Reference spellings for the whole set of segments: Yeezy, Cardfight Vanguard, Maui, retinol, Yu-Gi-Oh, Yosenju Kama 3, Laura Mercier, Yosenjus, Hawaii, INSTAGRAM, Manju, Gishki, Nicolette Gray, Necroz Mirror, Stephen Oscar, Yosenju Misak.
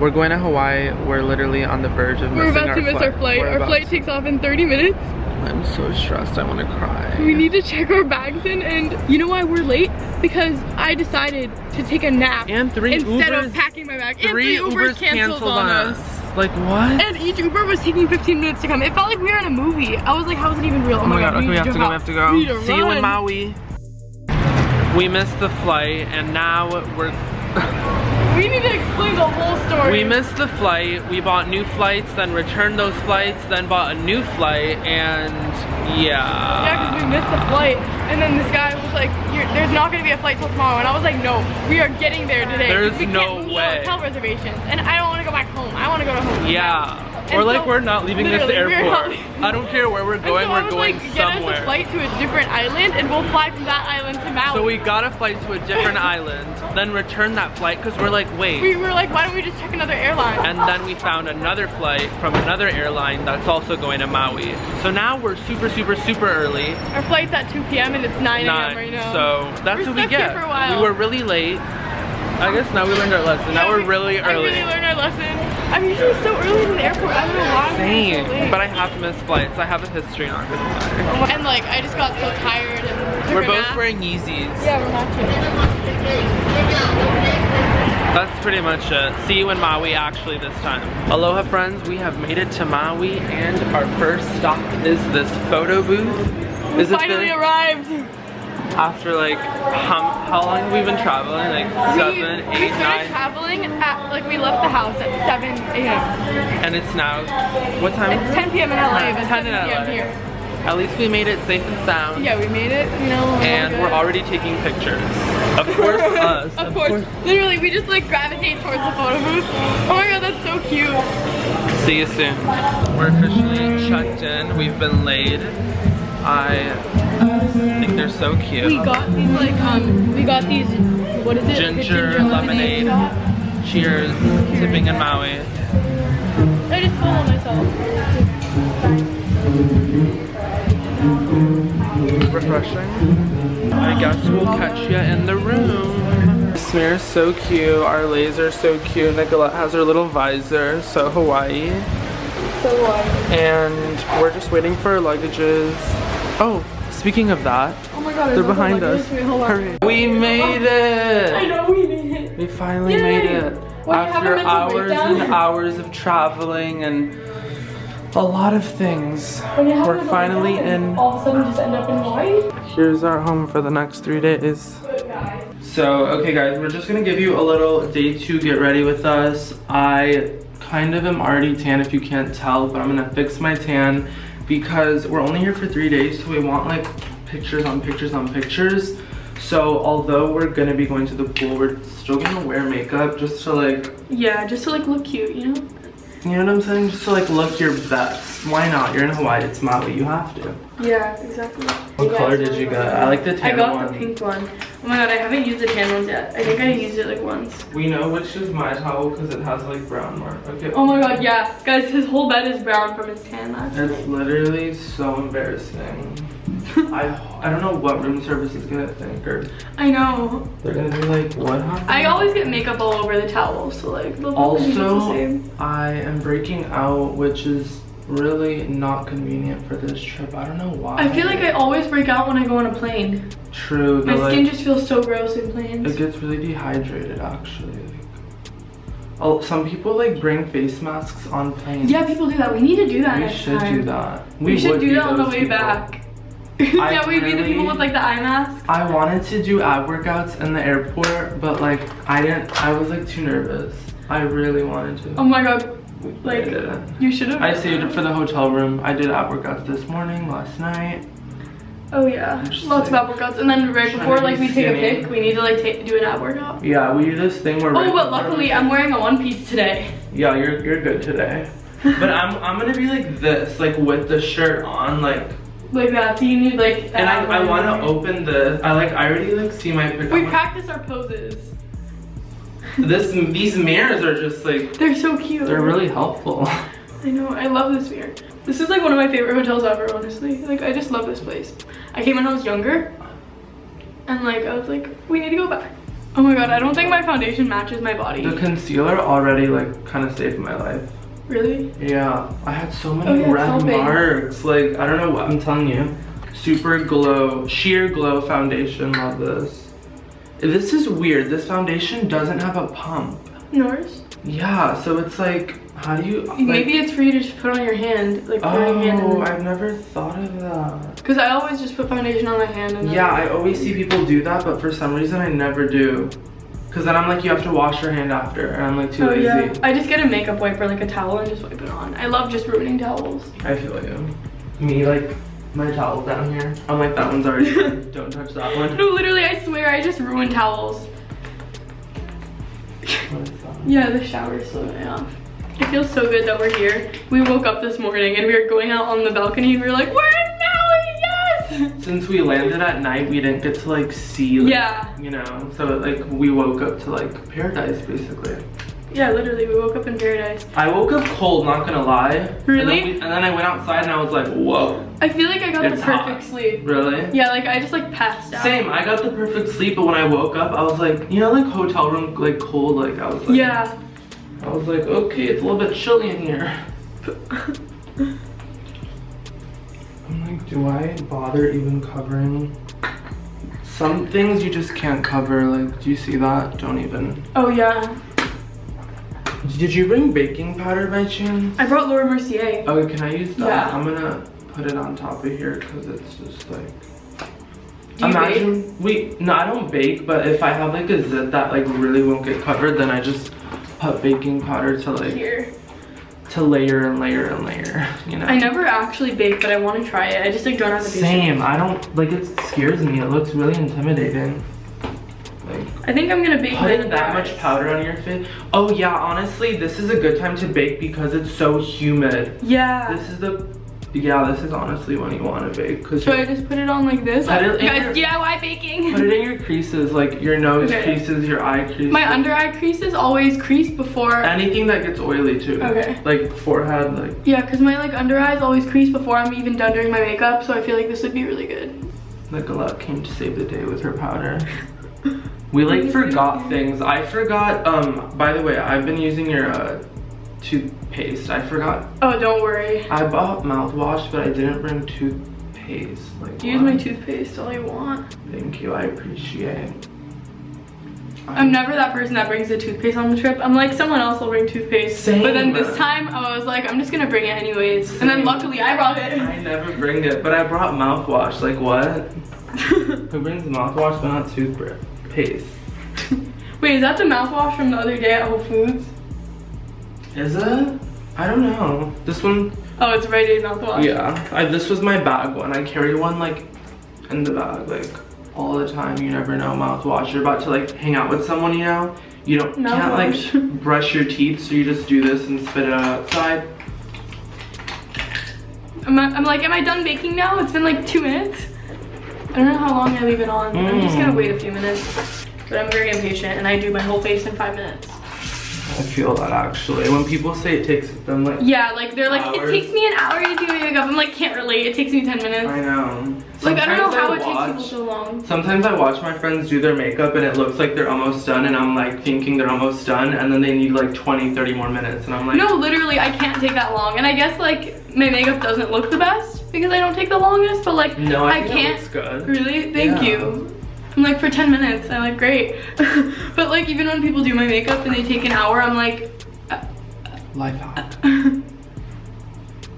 We're going to Hawaii. We're literally on the verge of missing our flight. We're about to miss our flight. Our flight takes off in 30 minutes. I'm so stressed. I want to cry. We need to check our bags in, and you know why we're late? Because I decided to take a nap and instead of packing my bag. Three Ubers canceled on us. Like, what? And each Uber was taking 15 minutes to come. It felt like we were in a movie. I was like, how is it even real? Oh my god, okay, we have to go. We have to go. See you in Maui. We missed the flight, and now we're... We need to explain the whole story. We missed the flight, we bought new flights, then returned those flights, then bought a new flight, and yeah. Yeah, because we missed the flight, and then this guy was like, there's not going to be a flight till tomorrow, and I was like, no, we are getting there today. There's no way. We can't hotel reservations, and I don't want to go back home. I want to go to home. Yeah. Or like, we're not leaving this airport. I don't care where we're going, we're going somewhere. Get us a flight to a different island and we'll fly from that island to Maui. So we got a flight to a different island, then returned that flight because we're like, wait. We were like, why don't we just check another airline? And then we found another flight from another airline that's also going to Maui. So now we're super early. Our flight's at 2 p.m. and it's 9 a.m. right now. So that's what we get. We were really late. I guess now we learned our lesson. Yeah, now we're really early. We really learned our lesson. I'm usually so early in the airport. I don't know why. Same. But I have to miss flights. I have a history, not gonna lie. And like, I just got so tired. And we're both wearing Yeezys. Yeah, we're matching. That's pretty much it. See you in Maui, actually, this time. Aloha, friends. We have made it to Maui, and our first stop is this photo booth. We finally arrived. After like, how long have we been traveling? Like 7, 8, 9? We started traveling at, like, we left the house at 7 a.m. And it's now, what time is it? It's 10 p.m. in LA, but 10 p.m. here. At least we made it safe and sound. Yeah, we made it, you know. And we're already taking pictures. Of course us. Of course. Literally, we just like gravitate towards the photo booth. Oh my god, that's so cute. See you soon. We're officially checked in. We've been laid. I think they're so cute. We got these like what is it? Ginger lemonade. Cheers. Tipping in Maui. I just follow myself. Refreshing. I guess we'll catch you in the room. Smear's so cute. Our lays are so cute. Nicolette has her little visor. So Hawaii. So Hawaii. And we're just waiting for our luggages. Oh, speaking of that, oh my god, they're behind us. Hurry. We made it! I know, we made it! We finally made it. After hours and hours of traveling and a lot of things, we're finally in. All of a sudden, just end up in Hawaii? Here's our home for the next 3 days. So, okay guys, we're just gonna give you a little day 2 get ready with us. I kind of am already tan if you can't tell, but I'm gonna fix my tan. Because we're only here for 3 days, so we want like pictures on pictures on pictures. So although we're gonna be going to the pool, we're still gonna wear makeup just to like... Yeah, just to like look cute, you know? You know what I'm saying? Just to like look your best. Why not? You're in Hawaii, it's Maui, you have to. Yeah, exactly. What color did you get? I like the tan one. I got the pink one. Oh my god, I haven't used the tan ones yet. I think I used it like once. We know which is my towel because it has like brown mark. Okay. Oh my god, yeah. Guys, his whole bed is brown from his tan last night. It's literally so embarrassing. I don't know what room service is gonna think or... I know. They're gonna be like, what happened? I always get makeup all over the towel, so like... Also, I am breaking out, which is... really not convenient for this trip. I don't know why. I feel like I always break out when I go on a plane. True. My skin just feels so gross in planes. It gets really dehydrated, actually. Oh, some people like bring face masks on planes. Yeah, people do that. We need to do that next time. We should do that. We should do that on the way back. Yeah, we'd be the people with like the eye masks. I wanted to do ab workouts in the airport, but like I didn't. I was like too nervous. I really wanted to. Oh my god. Like, you should have. I saved it for the hotel room. I did ab workouts this morning, last night. Oh yeah, lots of ab workouts. And then right before like we take a pic, we need to like do an ab workout. Yeah, we do this thing where. Oh, but luckily I'm wearing a one piece today. Yeah, you're good today. But I'm gonna be like this, like with the shirt on, like that. So you need like. And I want to open the. I already like see my. We practice our poses. These mirrors are just like... They're so cute. They're really helpful. I know, I love this mirror. This is like one of my favorite hotels ever, honestly. Like, I just love this place. I came when I was younger. And like, I was like, we need to go back. Oh my god, I don't think my foundation matches my body. The concealer already like kind of saved my life. Really? Yeah, I had so many red marks. Like, I don't know what I'm telling you. Super Glow, Sheer Glow Foundation, love this. This is weird, this foundation doesn't have a pump. Yours? Yeah, so it's like, how do you... Like, maybe it's for you to just put on your hand, like put your hand in. Oh, I've never thought of that. Because I always just put foundation on my hand. And yeah, I always see people do that, but for some reason I never do. Because then I'm like, you have to wash your hand after, and I'm like too lazy. Yeah. I just get a makeup wipe or like a towel and just wipe it on. I love just ruining towels. I feel you. Me, like, my towel down here. I'm like, that one's already done. Don't touch that one. No, literally, I swear, I just ruin towels. What is that? Yeah, the shower so yeah. It feels so good that we're here. We woke up this morning and we were going out on the balcony and we were like, we're in Maui, yes! Since we landed at night, we didn't get to like see, like, yeah, you know, so like we woke up to like paradise basically. Yeah, literally, we woke up in paradise. I woke up cold, not gonna lie. Really? And then I went outside and I was like, whoa. I feel like I got the perfect sleep. Really? Yeah, like I just like passed out. Same, I got the perfect sleep, but when I woke up, I was like, you know, like hotel room, like cold, like I was like. Yeah. I was like, okay, it's a little bit chilly in here. I'm like, do I bother even covering? Some things you just can't cover, like, do you see that? Don't even. Oh yeah. Did you bring baking powder by chance? I brought Laura Mercier. Oh, can I use that? Yeah. I'm gonna put it on top of here because it's just like... Do you imagine, bake? Wait, no, I don't bake, but if I have like a zit that like really won't get covered, then I just put baking powder to like... Here. To layer and layer and layer, you know? I never actually bake, but I want to try it. I just like don't have the patience. Same, I don't, like it scares me. It looks really intimidating. I think I'm gonna bake that much powder on your face. Oh yeah, honestly, this is a good time to bake because it's so humid. Yeah. This is honestly when you want to bake. Should I just put it on like this? Guys, DIY baking. Put it in your creases, like your nose creases, your eye creases. My under eye creases always crease before. Anything that gets oily too. Okay. Like forehead, like. Yeah, cause my like under eyes always crease before I'm even done doing my makeup, so I feel like this would be really good. Nicolette came to save the day with her powder. We like forgot things. I forgot, by the way, I've been using your toothpaste. I forgot. Oh, don't worry. I bought mouthwash, but I didn't bring toothpaste. Like, use my toothpaste all you want. Thank you, I appreciate it. I'm never that person that brings the toothpaste on the trip. I'm like, someone else will bring toothpaste. Same. But then this time, I was like, I'm just gonna bring it anyways. Same. And then luckily, I brought it. I never bring it, but I brought mouthwash. Like, what? Who brings mouthwash but not toothbrush? Paste. Wait, is that the mouthwash from the other day at Whole Foods? Is it? I don't know. This one. Oh, it's Rite Aid mouthwash. Yeah, this was my bag one. I carry one like in the bag like all the time. You never know, mouthwash. You're about to like hang out with someone, you know. You don't can't like brush your teeth, so you just do this and spit it out outside. I'm like, am I done baking now? It's been like 2 minutes. I don't know how long I leave it on. I'm just gonna wait a few minutes. But I'm very impatient and I do my whole face in 5 minutes. I feel that actually. When people say it takes them like hours. It takes me an hour to do my makeup. I'm like, can't relate, it takes me 10 minutes. I know. Like, sometimes I don't know how it takes people so long. Sometimes I watch my friends do their makeup and it looks like they're almost done and I'm like thinking they're almost done and then they need like 20, 30 more minutes and I'm like... No, literally, I can't take that long. And I guess like my makeup doesn't look the best because I don't take the longest, but like, no, I can't. Looks good. Really? Thank you. I'm like, for 10 minutes, I'm like, great. But like, even when people do my makeup and they take an hour, I'm like, life hack.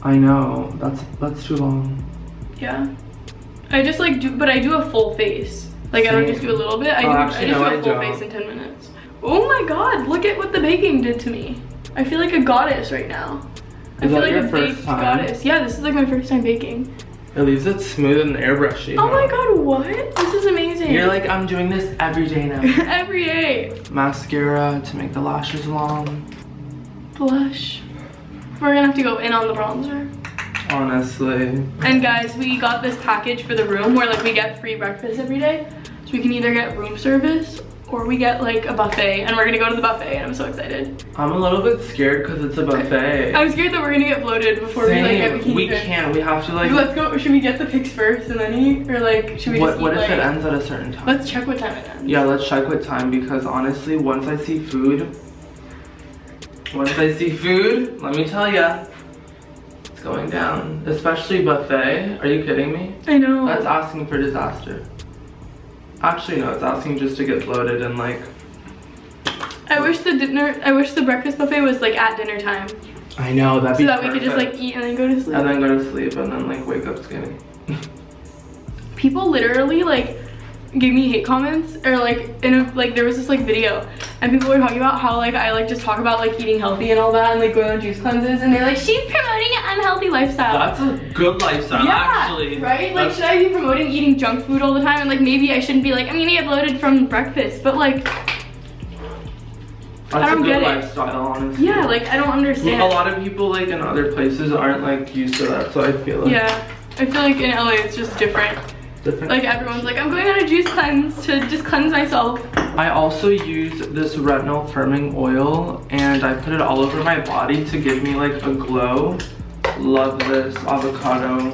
I know, that's too long. Yeah. I just like do, but I do a full face. Like, same. I don't just do a little bit, I just do a full face in 10 minutes. Oh my God, look at what the baking did to me. I feel like a goddess right now. I feel like a baked goddess. Yeah, this is like my first time baking. At least it's smooth and airbrushy. Oh my God, what? This is amazing. You're like, I'm doing this every day now. Every day. Mascara to make the lashes long. Blush. We're gonna have to go in on the bronzer. Honestly. And guys, we got this package for the room where like we get free breakfast every day. So we can either get room service or we get like a buffet, and we're gonna go to the buffet and I'm so excited. I'm a little bit scared because it's a buffet. I'm scared that we're gonna get bloated before we have to like. Let's go, should we get the pics first and then eat? Or like, should we just eat, What if it ends at a certain time? Let's check what time it ends. Yeah, let's check what time, because honestly, once I see food, let me tell ya, it's going down. Especially buffet, are you kidding me? I know. That's asking for disaster. Actually no, it's asking just to get bloated and like. I wish the breakfast buffet was like at dinner time. I know, that'd be perfect. So that we could just like eat and then go to sleep. And then go to sleep and then like wake up skinny. People literally like gave me hate comments, or like there was this like video and people were talking about how like I like just talk about like eating healthy and all that and like going on juice cleanses, and they're like, she's promoting an unhealthy lifestyle. That's a good lifestyle, yeah, actually. Right? Like, should I be promoting eating junk food all the time? And like maybe I shouldn't be like, I'm gonna get bloated from breakfast, but like that's I don't get it. Honestly. Yeah, like I don't understand. A lot of people like in other places aren't like used to that, so I feel like. Yeah, I feel like in LA it's just different. Like everyone's like, I'm going on a juice cleanse to just cleanse myself. I also use this retinol firming oil and I put it all over my body to give me like a glow. Love this avocado,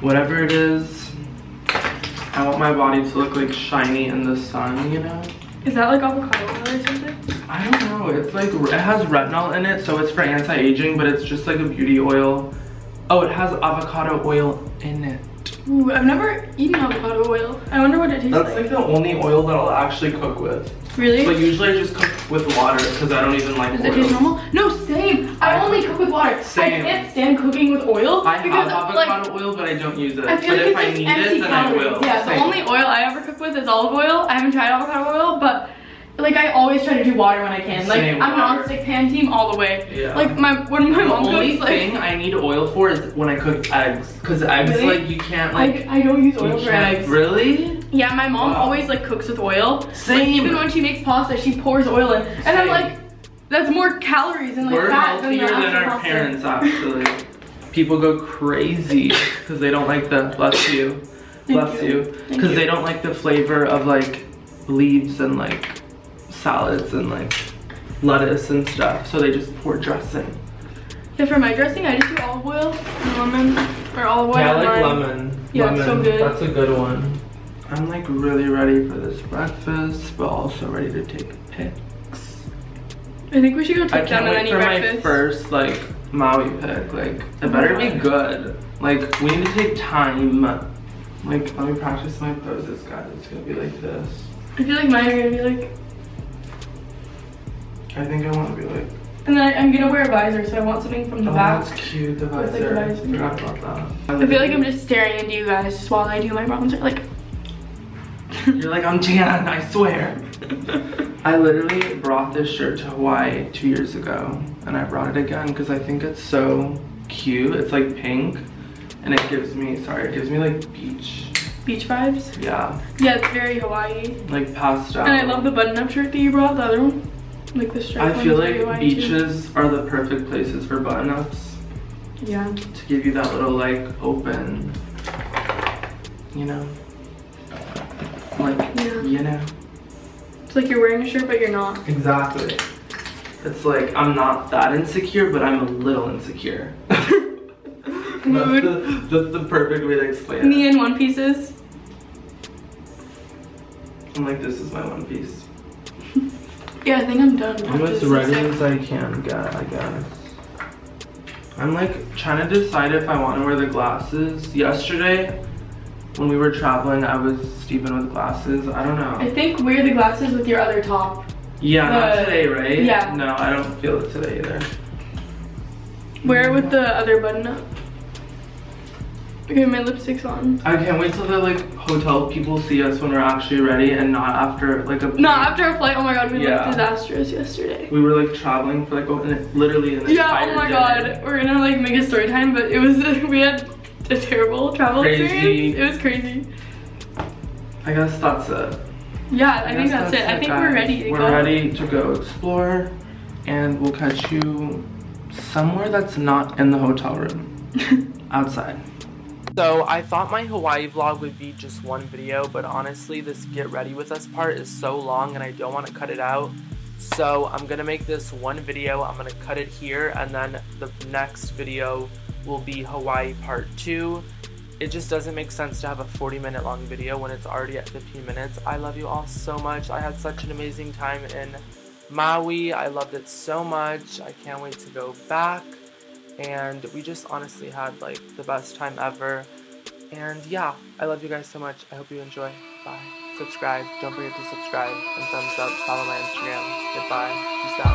whatever it is. I want my body to look like shiny in the sun, you know? Is that like avocado oil or something? I don't know, it's like, it has retinol in it, so it's for anti-aging, but it's just like a beauty oil. Oh, it has avocado oil in it. Ooh, I've never eaten avocado oil. I wonder what it tastes like. That's like the only oil that I'll actually cook with. Really? But usually I just cook with water because I don't even like oil. Does it taste normal? No, same. I only cook with water. Same. I can't stand cooking with oil. I have avocado oil, but I don't use it. I feel like if I need it, then I will. Yeah, the only oil I ever cook with is olive oil. I haven't tried avocado oil, but like I always try to do water when I can. Like I'm non-stick pan team all the way. Yeah. Like when my mom cooks, like the only thing I need oil for is when I cook eggs, because eggs like you can't like. I don't use oil for eggs. Really? Yeah, my mom always like cooks with oil. Same. Like, even when she makes pasta, she pours oil in, and I'm like, that's more calories and like fat than our parents actually. People go crazy because they don't like the because they don't like the flavor of like leaves and like salads and like lettuce and stuff, so they just pour dressing. Yeah, for my dressing I just do olive oil and lemon, or olive oil. Yeah, I like lemon. Yeah, lemon. It's so good. That's a good one. I'm like really ready for this breakfast, but also ready to take pics. I think we should go take them and then eat breakfast. I can't wait for my first like Maui pic. Like it better be good. Like we need to take time. Like let me practice my poses, guys. It's gonna be like this. I feel like mine are gonna be like. I think I want to be like. And then I'm gonna wear a visor, so I want something from the back. That's cute, the visor. Like I forgot about that. I feel like I'm just staring into you guys just while I do my bronzer. Like. You're like, I'm Jan, I swear. I literally brought this shirt to Hawaii 2 years ago, and I brought it again because I think it's so cute. It's like pink, and it gives me, it gives me like beach. Beach vibes? Yeah. Yeah, it's very Hawaii. Like pastel. And I love the button-up shirt that you brought, the other one. Like the strip. I feel like beaches are the perfect places for button-ups. Yeah. To give you that little like open, you know, like you know. It's like you're wearing a shirt but you're not. Exactly. It's like I'm not that insecure, but I'm a little insecure. Mood. That's the perfect way to explain it. Me in one pieces. I'm like, this is my one piece. Yeah, I think I'm done. I'm as ready as I can get, I guess. I'm like trying to decide if I want to wear the glasses. Yesterday, when we were traveling, I was Steven with glasses. I don't know. I think wear the glasses with your other top. Yeah, not today, right? Yeah. No, I don't feel it today either. Wear it with the other button up. Okay, my lipstick's on. I can't wait till the like hotel people see us when we're actually ready and not after like a flight. Not after a flight. Oh my god, we looked disastrous yesterday. We were like traveling for like literally an entire day. Yeah, oh my god. We're gonna like make a story time, but it was we had a terrible travel experience. It was crazy. I guess that's it. Yeah, I think that's it. I think we're ready to go. We're ready to go explore, and we'll catch you somewhere that's not in the hotel room. Outside. So I thought my Hawaii vlog would be just one video, but honestly this get ready with us part is so long and I don't want to cut it out. So I'm going to make this one video, I'm going to cut it here, and then the next video will be Hawaii part 2. It just doesn't make sense to have a 40-minute long video when it's already at 15 minutes. I love you all so much. I had such an amazing time in Maui. I loved it so much. I can't wait to go back. And we just honestly had like the best time ever. And yeah, I love you guys so much. I hope you enjoy. Bye. Subscribe. Don't forget to subscribe and thumbs up. Follow my Instagram. Goodbye. Peace out.